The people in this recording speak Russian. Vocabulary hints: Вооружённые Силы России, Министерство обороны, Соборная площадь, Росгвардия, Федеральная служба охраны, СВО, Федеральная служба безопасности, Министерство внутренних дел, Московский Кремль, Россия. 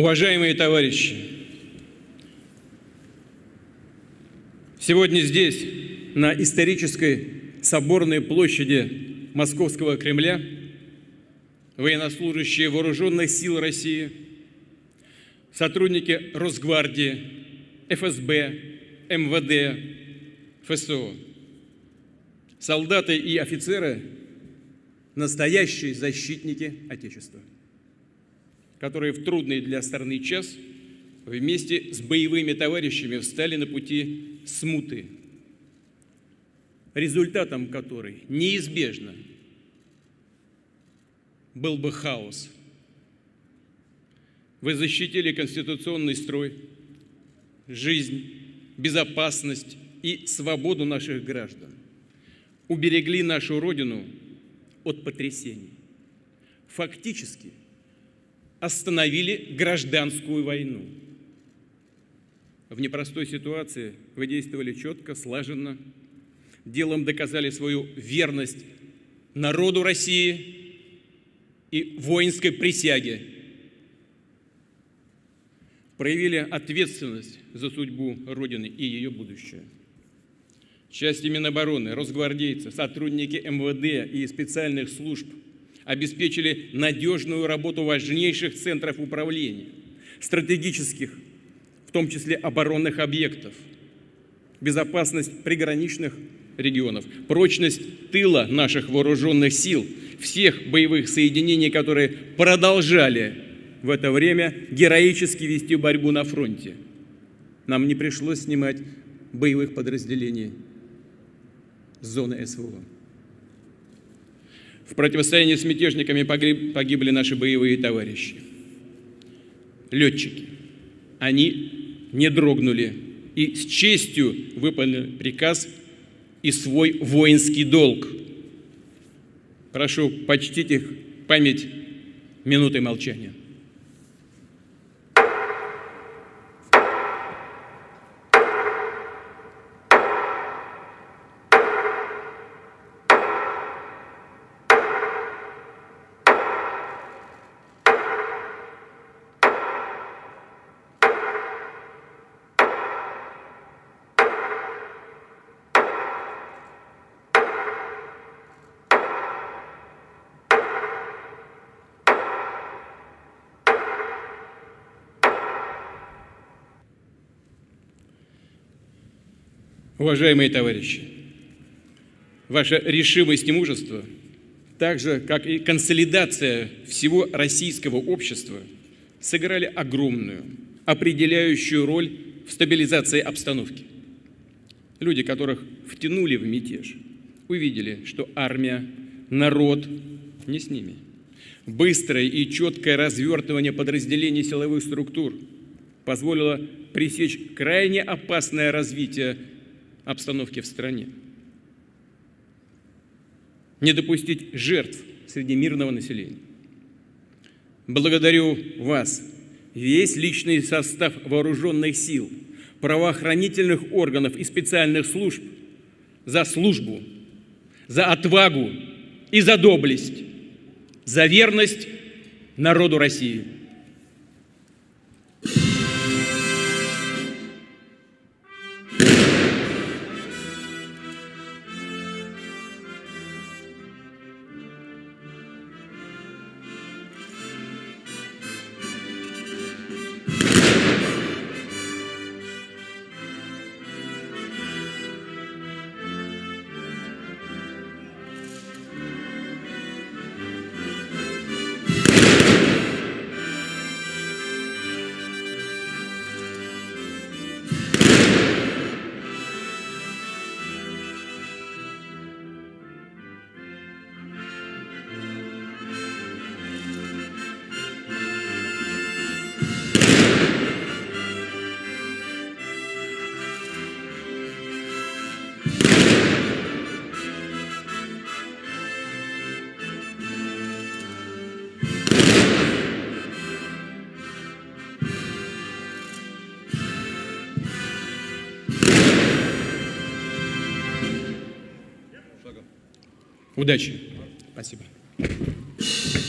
Уважаемые товарищи, сегодня здесь, на исторической Соборной площади Московского Кремля, военнослужащие Вооруженных сил России, сотрудники Росгвардии, ФСБ, МВД, ФСО, солдаты и офицеры – настоящие защитники Отечества, которые в трудный для страны час вместе с боевыми товарищами встали на пути смуты, результатом которой неизбежно был бы хаос. Вы защитили конституционный строй, жизнь, безопасность и свободу наших граждан, уберегли нашу Родину от потрясений, фактически остановили гражданскую войну. В непростой ситуации вы действовали четко, слаженно, делом доказали свою верность народу России и воинской присяге, проявили ответственность за судьбу Родины и ее будущее. Части Минобороны, росгвардейцы, сотрудники МВД и специальных служб обеспечили надежную работу важнейших центров управления, стратегических, в том числе оборонных объектов, безопасность приграничных регионов, прочность тыла наших вооруженных сил, всех боевых соединений, которые продолжали в это время героически вести борьбу на фронте. Нам не пришлось снимать боевых подразделений с зоны СВО. В противостоянии с мятежниками погибли наши боевые товарищи, летчики. Они не дрогнули и с честью выполнили приказ и свой воинский долг. Прошу почтить их память минутой молчания. Уважаемые товарищи, ваша решимость и мужество, так же, как и консолидация всего российского общества, сыграли огромную, определяющую роль в стабилизации обстановки. Люди, которых втянули в мятеж, увидели, что армия, народ не с ними. Быстрое и четкое развертывание подразделений силовых структур позволило пресечь крайне опасное развитие обстановки в стране, не допустить жертв среди мирного населения. Благодарю вас, весь личный состав вооруженных сил, правоохранительных органов и специальных служб за службу, за отвагу и за доблесть, за верность народу России. Удачи. Спасибо.